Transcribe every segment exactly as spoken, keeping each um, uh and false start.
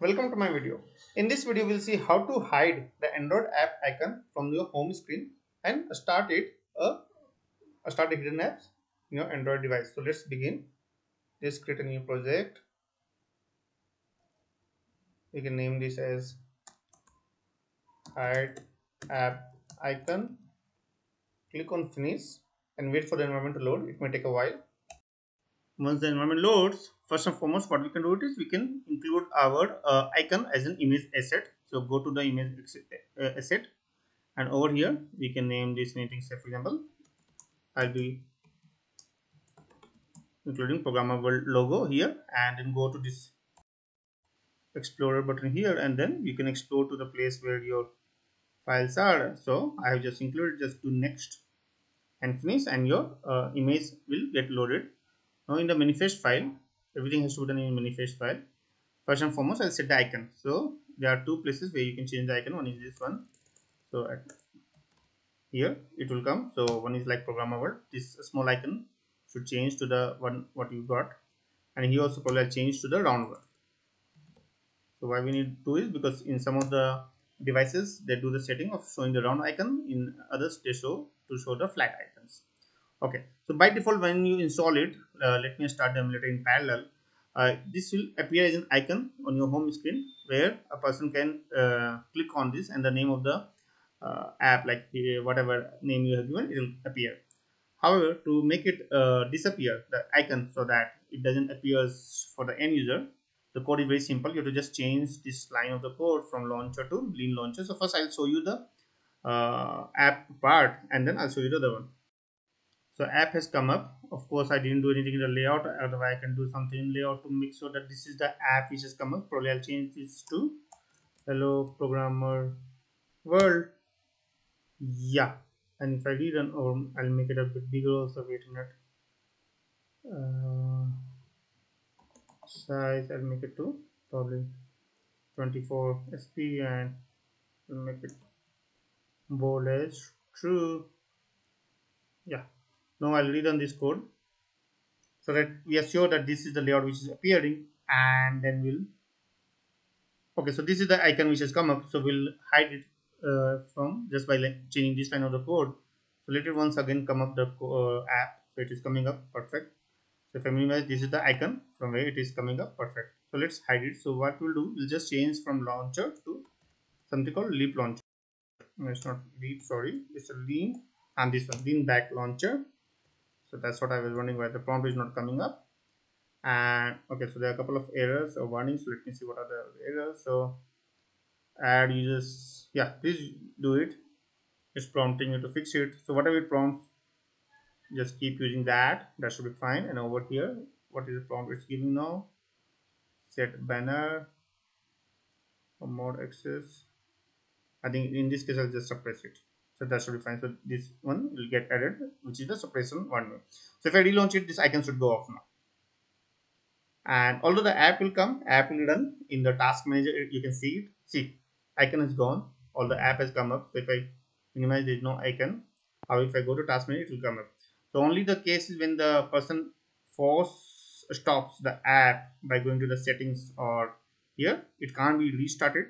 Welcome to my video. In this video, we'll see how to hide the Android app icon from your home screen and start it a, a start a hidden apps in your Android device. So let's begin. Let's create a new project. We can name this as hide app icon. Click on finish and wait for the environment to load. It may take a while. Once the environment loads, first and foremost, what we can do it is we can include our uh, icon as an image asset. So go to the image asset, and over here we can name this anything. Say for example, I'll be including Programmer World logo here, and then go to this Explorer button here, and then you can explore to the place where your files are. So I have just included. Just do next and finish, and your uh, image will get loaded. Now in the manifest file, everything has to be done in manifest file. First and foremost, I'll set the icon. So there are two places where you can change the icon. One is this one. So at here it will come. So one is like Programmer World. This small icon should change to the one what you got. And here also probably I'll change to the round one. So why we need to is because in some of the devices they do the setting of showing the round icon. In others they show to show the flat icons. Okay, so by default when you install it, uh, let me start the emulator in parallel. Uh, this will appear as an icon on your home screen where a person can uh, click on this and the name of the uh, app, like uh, whatever name you have given, it will appear. However, to make it uh, disappear, the icon, so that it doesn't appear for the end user, the code is very simple. You have to just change this line of the code from launcher to Lean launcher. So first I'll show you the uh, app part and then I'll show you the other one. So app has come up. Of course, I didn't do anything in the layout. Otherwise, I can do something in layout to make sure that this is the app which has come up. Probably I'll change this to Hello Programmer World. Yeah. And if I rerun, or I'll make it a bit bigger also. Wait a minute. Uh, size, I'll make it to probably twenty-four S P and I'll make it bold as true. Yeah. Now I'll rerun this code so that we are sure that this is the layout which is appearing, and then we'll okay. So this is the icon which has come up. So we'll hide it uh, from just by like changing this line of the code. So let it once again come up the uh, app. So it is coming up perfect. So if I minimize, this is the icon from where it is coming up perfect. So let's hide it. So what we'll do, we'll just change from launcher to something called Leap launcher. No, it's not Leap. Sorry, it's a Lean, and this one LeanBack launcher. So that's what I was wondering why the prompt is not coming up. And okay, so there are a couple of errors or warnings. So let me see what are the errors. So add users, yeah, please do it. It's prompting you to fix it. So whatever it prompts, just keep using that. That should be fine. And over here, what is the prompt it's giving now? Set banner or more access. I think in this case, I'll just suppress it. So that should be fine. So this one will get added, which is the suppression one. So if I relaunch it, this icon should go off now. And although the app will come, app will run in the task manager. You can see it. See, icon is gone. All the app has come up. So if I minimize, there is no icon. Or if I go to task manager, it will come up. So only the case is when the person force stops the app by going to the settings or here, it can't be restarted.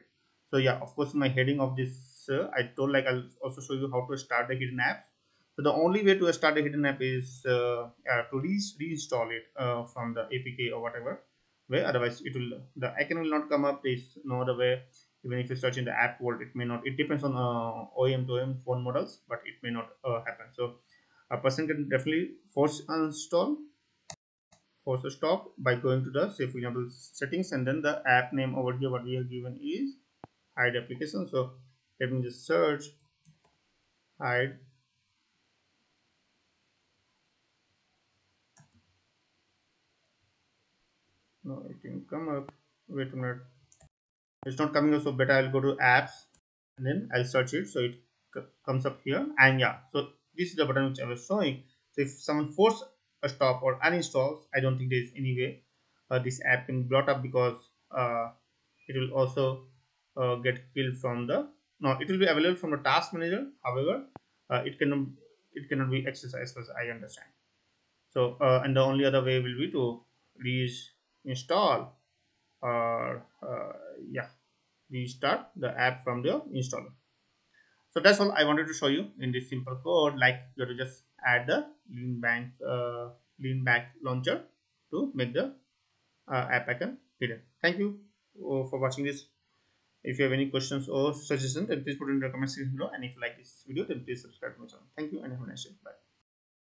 So yeah, of course, in my heading of this, Uh, I told like I'll also show you how to start the hidden apps. So the only way to start a hidden app is uh, uh, to re reinstall it uh, from the A P K or whatever. Where otherwise it will the icon will not come up. There's no other way. Even if you search in the app world, it may not. It depends on uh, O E M to O E M phone models, but it may not uh, happen. So a person can definitely force uninstall, force a stop by going to the say for example settings, and then the app name over here what we have given is hide application. So let me just search hide no it didn't come up. Wait a minute, it's not coming up. So better I'll go to apps and then I'll search it, so it comes up here. And yeah, so this is the button which I was showing. So if someone forces a stop or uninstalls, I don't think there is any way uh, this app can be brought up, because uh, it will also uh, get killed from the Now it will be available from the task manager. However, uh, it cannot it cannot be exercised, as I understand. So uh, and the only other way will be to reinstall or uh, restart the app from your installer. So that's all I wanted to show you in this simple code. Like, you have to just add the LeanBack uh, LeanBack launcher to make the uh, app icon hidden. Thank you for watching this. If you have any questions or suggestions, then please put in the comment section below. And if you like this video, then please subscribe to my channel. Thank you and have a nice day. Bye.